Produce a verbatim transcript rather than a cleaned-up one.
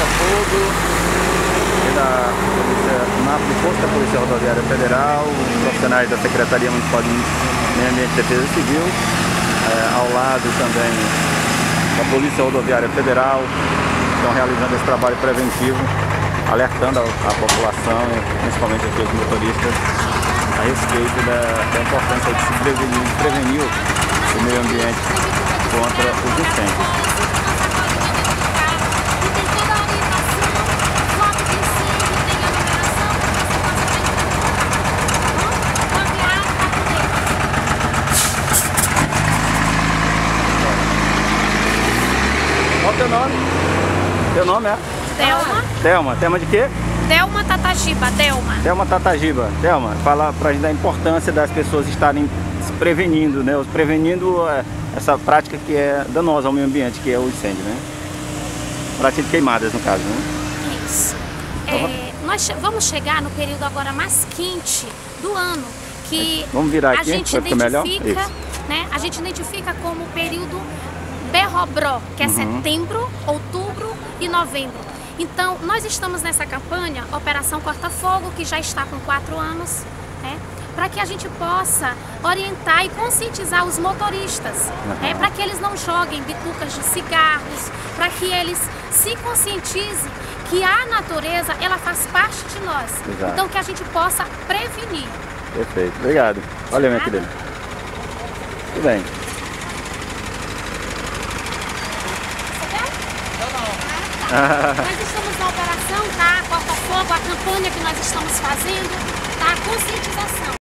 Corta Fogo e da Polícia, posto da Polícia Rodoviária Federal, os profissionais da Secretaria Municipal de Meio Ambiente de Defesa Civil, é, ao lado também da Polícia Rodoviária Federal, estão realizando esse trabalho preventivo, alertando a, a população, principalmente aqui os motoristas, a respeito da, da importância de se prevenir, prevenir o meio ambiente contra os incêndios. Teu nome? Teu nome é? Thelma. Thelma. Thelma de quê? Thelma Tatajiba. Thelma. Thelma Tatajiba. Thelma, fala pra gente da importância das pessoas estarem se prevenindo, né? Prevenindo essa prática que é danosa ao meio ambiente, que é o incêndio, né? Prática de queimadas, no caso, né? Isso. É, nós vamos chegar no período agora mais quente do ano, que vamos virar aqui, a gente identifica, né? A gente identifica como o período Berrobró, que é uhum. setembro, outubro e novembro. Então, nós estamos nessa campanha, Operação Corta Fogo, que já está com quatro anos, né, para que a gente possa orientar e conscientizar os motoristas, uhum. né, para que eles não joguem bitucas de cigarros, para que eles se conscientizem que a natureza, ela faz parte de nós. Exato. Então, que a gente possa prevenir. Perfeito, obrigado. Olha, minha querida. Tudo bem. Nós estamos na operação, tá? Corta Fogo, a campanha que nós estamos fazendo, tá? A conscientização.